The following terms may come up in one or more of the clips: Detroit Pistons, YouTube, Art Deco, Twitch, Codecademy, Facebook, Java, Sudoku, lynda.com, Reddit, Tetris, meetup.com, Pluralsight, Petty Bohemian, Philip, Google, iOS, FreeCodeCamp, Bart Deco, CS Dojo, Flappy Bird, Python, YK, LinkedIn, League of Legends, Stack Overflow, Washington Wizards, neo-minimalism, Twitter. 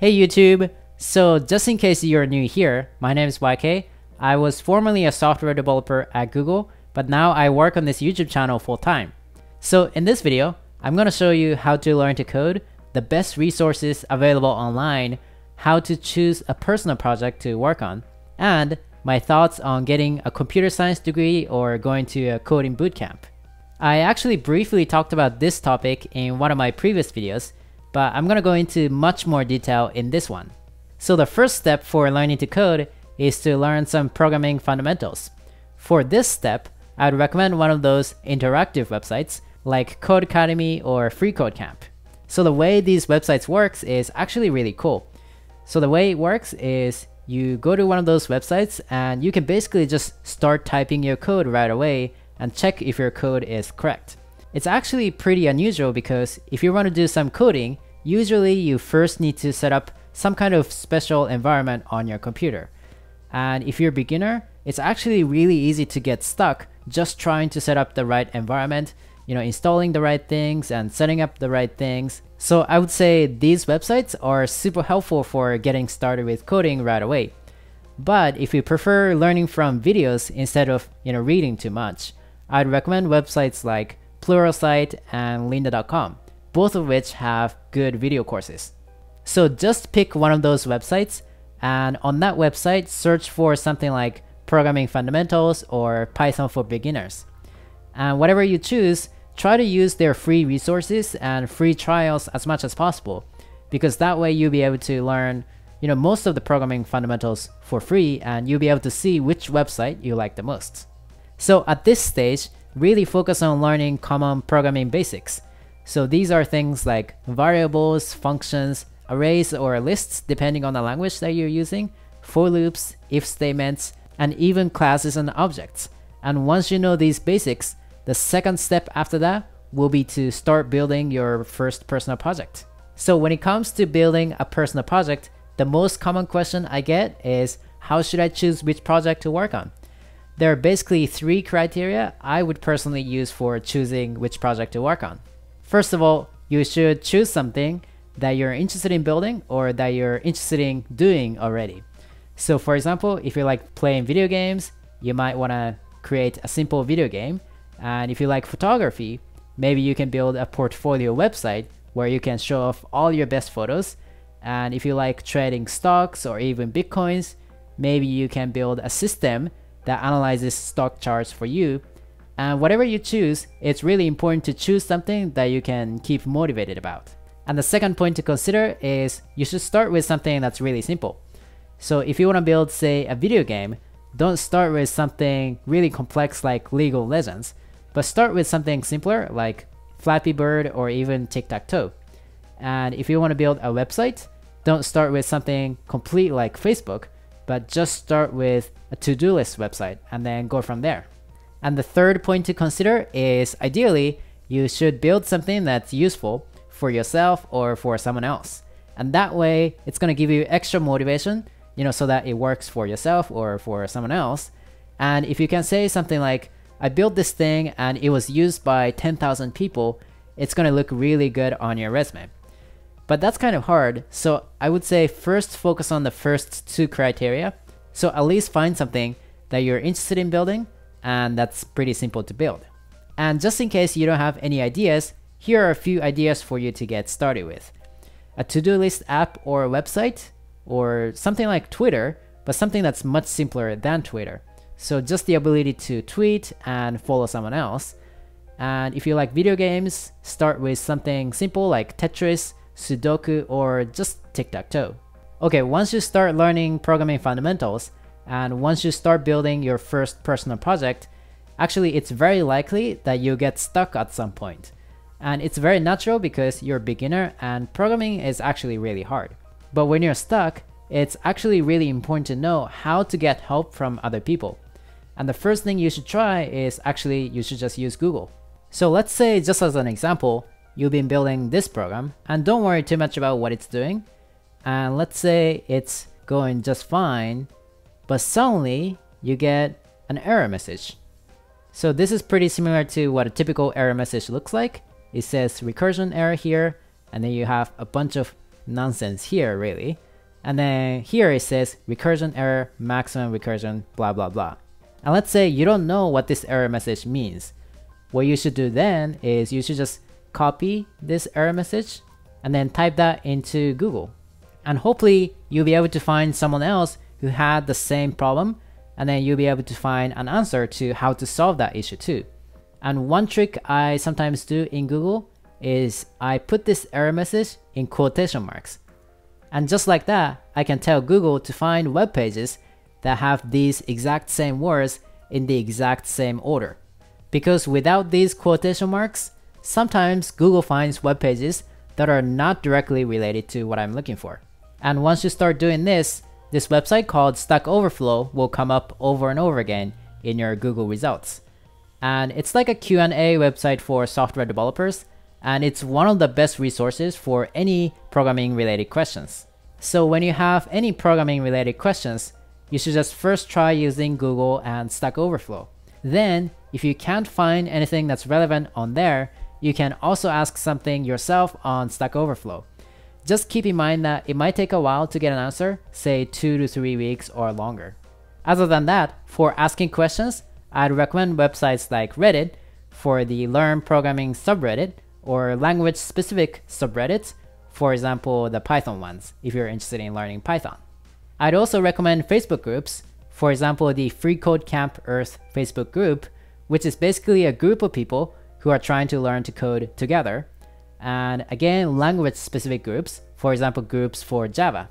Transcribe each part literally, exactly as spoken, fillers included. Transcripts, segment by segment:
Hey YouTube! So just in case you're new here, my name is Y K. I was formerly a software developer at Google, but now I work on this YouTube channel full time. So in this video, I'm gonna show you how to learn to code, the best resources available online, how to choose a personal project to work on, and my thoughts on getting a computer science degree or going to a coding bootcamp. I actually briefly talked about this topic in one of my previous videos, but I'm gonna go into much more detail in this one. So the first step for learning to code is to learn some programming fundamentals. For this step, I would recommend one of those interactive websites like Codecademy or FreeCodeCamp. So the way these websites works is actually really cool. So the way it works is you go to one of those websites and you can basically just start typing your code right away and check if your code is correct. It's actually pretty unusual because if you want to do some coding, usually you first need to set up some kind of special environment on your computer. And if you're a beginner, it's actually really easy to get stuck just trying to set up the right environment, you know, installing the right things and setting up the right things. So I would say these websites are super helpful for getting started with coding right away. But if you prefer learning from videos instead of, you know, reading too much, I'd recommend websites like Pluralsight and lynda dot com, both of which have good video courses. So just pick one of those websites, and on that website search for something like Programming Fundamentals or Python for Beginners. And whatever you choose, try to use their free resources and free trials as much as possible, because that way you'll be able to learn, you know, most of the programming fundamentals for free, and you'll be able to see which website you like the most. So at this stage, really focus on learning common programming basics. So these are things like variables, functions, arrays or lists depending on the language that you're using, for loops, if statements, and even classes and objects. And once you know these basics, the second step after that will be to start building your first personal project. So when it comes to building a personal project, the most common question I get is, how should I choose which project to work on? There are basically three criteria I would personally use for choosing which project to work on. First of all, you should choose something that you're interested in building or that you're interested in doing already. So for example, if you like playing video games, you might want to create a simple video game. And if you like photography, maybe you can build a portfolio website where you can show off all your best photos. And if you like trading stocks or even bitcoins, maybe you can build a system that analyzes stock charts for you. And whatever you choose, it's really important to choose something that you can keep motivated about. And the second point to consider is you should start with something that's really simple. So if you want to build, say, a video game, don't start with something really complex like League of Legends, but start with something simpler like Flappy Bird or even tic-tac-toe. And if you want to build a website, don't start with something complete like Facebook, but just start with a to-do list website and then go from there. And the third point to consider is ideally you should build something that's useful for yourself or for someone else. And that way it's going to give you extra motivation, you know, so that it works for yourself or for someone else. And if you can say something like, I built this thing and it was used by ten thousand people, it's going to look really good on your resume. But that's kind of hard, so I would say first focus on the first two criteria. So at least find something that you're interested in building and that's pretty simple to build. And just in case you don't have any ideas, here are a few ideas for you to get started with. A to-do list app or a website, or something like Twitter, but something that's much simpler than Twitter. So just the ability to tweet and follow someone else. And if you like video games, start with something simple like Tetris, Sudoku, or just tic-tac-toe. Okay, once you start learning programming fundamentals, and once you start building your first personal project, actually it's very likely that you'll get stuck at some point. And it's very natural because you're a beginner and programming is actually really hard. But when you're stuck, it's actually really important to know how to get help from other people. And the first thing you should try is actually you should just use Google. So let's say, just as an example, you've been building this program and don't worry too much about what it's doing. And let's say it's going just fine, but suddenly you get an error message. So this is pretty similar to what a typical error message looks like. It says recursion error here, and then you have a bunch of nonsense here really. And then here it says recursion error, maximum recursion, blah blah blah. And let's say you don't know what this error message means. What you should do then is you should just copy this error message and then type that into Google. And hopefully you'll be able to find someone else who had the same problem, and then you'll be able to find an answer to how to solve that issue too. And one trick I sometimes do in Google is I put this error message in quotation marks. And just like that, I can tell Google to find web pages that have these exact same words in the exact same order. Because without these quotation marks, sometimes Google finds web pages that are not directly related to what I'm looking for. And once you start doing this, this website called Stack Overflow will come up over and over again in your Google results. And it's like a Q and A website for software developers, and it's one of the best resources for any programming related questions. So when you have any programming related questions, you should just first try using Google and Stack Overflow. Then, if you can't find anything that's relevant on there, you can also ask something yourself on Stack Overflow. Just keep in mind that it might take a while to get an answer, say two to three weeks or longer. Other than that, for asking questions, I'd recommend websites like Reddit for the Learn Programming subreddit, or language-specific subreddits, for example the Python ones, if you're interested in learning Python. I'd also recommend Facebook groups, for example the FreeCodeCamp Earth Facebook group, which is basically a group of people who are trying to learn to code together, and again language-specific groups, for example groups for Java.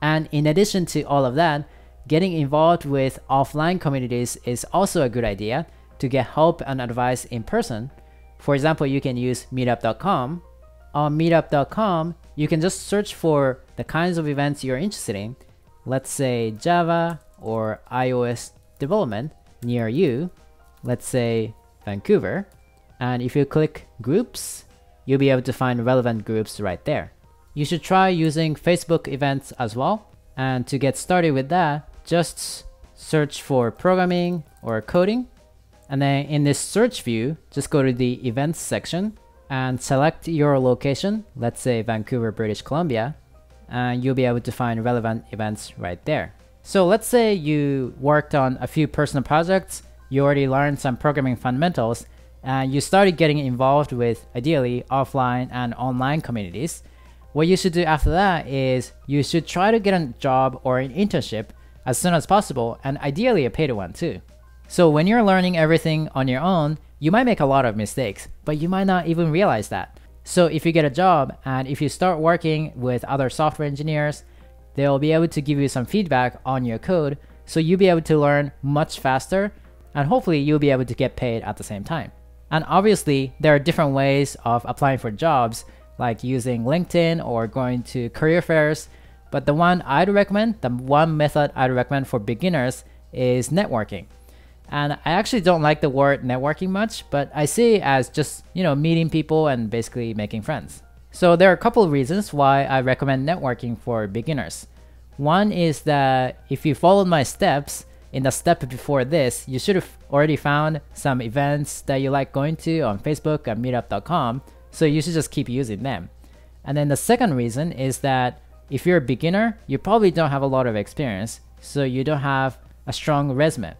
And in addition to all of that, getting involved with offline communities is also a good idea to get help and advice in person. For example, you can use meetup dot com. On meetup dot com, you can just search for the kinds of events you're interested in, let's say Java or iOS development near you, let's say Vancouver, and if you click groups, you'll be able to find relevant groups right there. You should try using Facebook events as well, and to get started with that, just search for programming or coding. And then in this search view, just go to the events section and select your location, let's say Vancouver, British Columbia, and you'll be able to find relevant events right there. So let's say you worked on a few personal projects, you already learned some programming fundamentals, and you started getting involved with ideally offline and online communities. What you should do after that is you should try to get a job or an internship as soon as possible, and ideally a paid one too. So when you're learning everything on your own, you might make a lot of mistakes, but you might not even realize that. So if you get a job and if you start working with other software engineers, they'll be able to give you some feedback on your code, so you'll be able to learn much faster, and hopefully you'll be able to get paid at the same time. And obviously, there are different ways of applying for jobs, like using LinkedIn or going to career fairs, but the one I'd recommend, the one method I'd recommend for beginners is networking. And I actually don't like the word networking much, but I see it as just, you know, meeting people and basically making friends. So there are a couple of reasons why I recommend networking for beginners. One is that if you followed my steps in the step before this, you should have already found some events that you like going to on Facebook and meetup dot com, so you should just keep using them. And then the second reason is that if you're a beginner, you probably don't have a lot of experience, so you don't have a strong resume.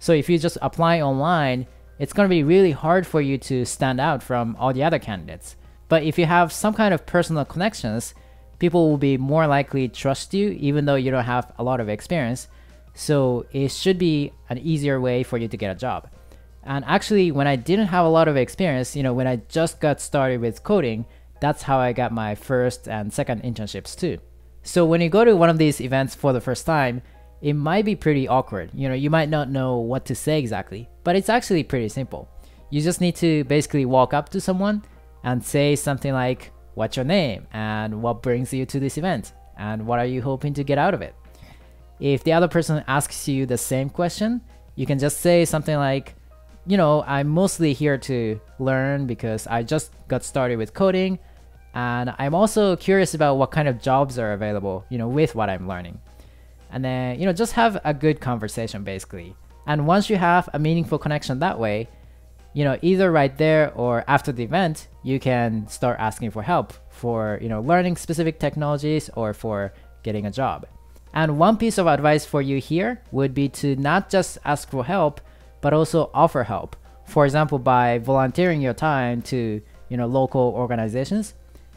So if you just apply online, it's going to be really hard for you to stand out from all the other candidates. But if you have some kind of personal connections, people will be more likely to trust you even though you don't have a lot of experience. So it should be an easier way for you to get a job. And actually, when I didn't have a lot of experience, you know, when I just got started with coding, that's how I got my first and second internships too. So when you go to one of these events for the first time, it might be pretty awkward, you know, you might not know what to say exactly, but it's actually pretty simple. You just need to basically walk up to someone and say something like, what's your name, and what brings you to this event, and what are you hoping to get out of it? If the other person asks you the same question, you can just say something like, you know, I'm mostly here to learn because I just got started with coding, and I'm also curious about what kind of jobs are available, you know, with what I'm learning. And then, you know, just have a good conversation basically. And once you have a meaningful connection that way, you know, either right there or after the event, you can start asking for help for, you know, learning specific technologies or for getting a job. And one piece of advice for you here would be to not just ask for help, but also offer help. For example, by volunteering your time to, you know, local organizations.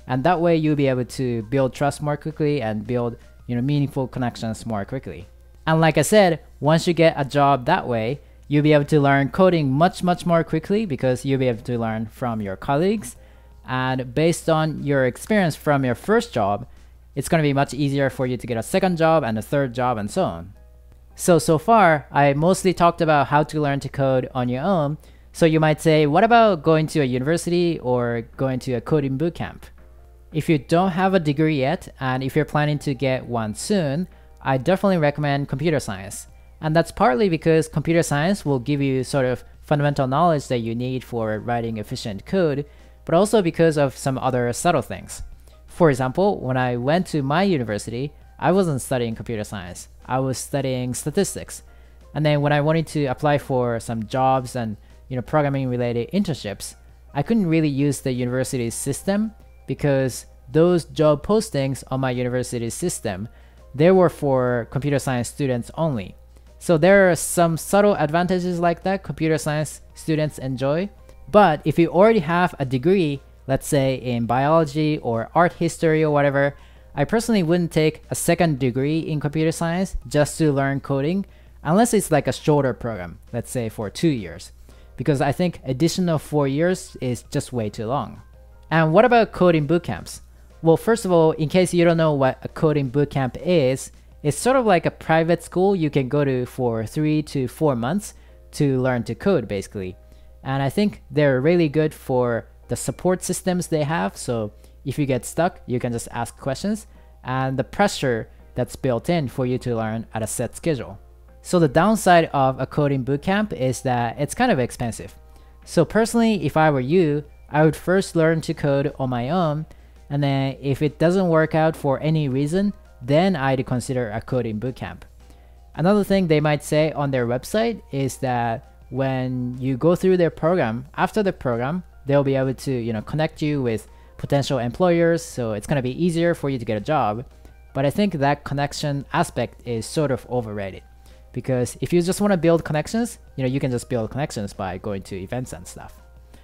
And that way you'll be able to build trust more quickly and build, you know, meaningful connections more quickly. And like I said, once you get a job that way, you'll be able to learn coding much, much more quickly because you'll be able to learn from your colleagues. And based on your experience from your first job, it's going to be much easier for you to get a second job and a third job and so on. So, so far, I mostly talked about how to learn to code on your own. So you might say, what about going to a university or going to a coding bootcamp? If you don't have a degree yet, and if you're planning to get one soon, I definitely recommend computer science. And that's partly because computer science will give you sort of fundamental knowledge that you need for writing efficient code, but also because of some other subtle things. For example, when I went to my university, I wasn't studying computer science. I was studying statistics. And then when I wanted to apply for some jobs and, you know, programming related internships, I couldn't really use the university's system because those job postings on my university's system, they were for computer science students only. So there are some subtle advantages like that computer science students enjoy. But if you already have a degree, let's say in biology or art history or whatever, I personally wouldn't take a second degree in computer science just to learn coding, unless it's like a shorter program, let's say for two years, because I think additional four years is just way too long. And what about coding bootcamps? Well, first of all, in case you don't know what a coding bootcamp is, it's sort of like a private school you can go to for three to four months to learn to code basically. And I think they're really good for the support systems they have, so if you get stuck, you can just ask questions, and the pressure that's built in for you to learn at a set schedule. So the downside of a coding bootcamp is that it's kind of expensive. So personally, if I were you, I would first learn to code on my own, and then if it doesn't work out for any reason, then I'd consider a coding bootcamp. Another thing they might say on their website is that when you go through their program, after the program, they'll be able to, you know, connect you with potential employers, so it's going to be easier for you to get a job. But I think that connection aspect is sort of overrated, because if you just want to build connections, you know, you can just build connections by going to events and stuff.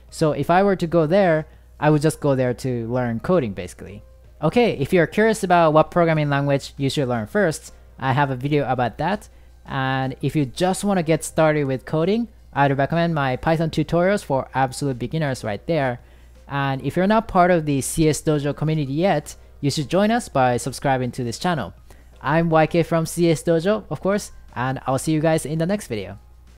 So if I were to go there, I would just go there to learn coding basically. Okay, if you're curious about what programming language you should learn first, I have a video about that. And if you just want to get started with coding, I'd recommend my Python tutorials for absolute beginners right there. And if you're not part of the C S Dojo community yet, you should join us by subscribing to this channel. I'm Y K from C S Dojo, of course, and I'll see you guys in the next video.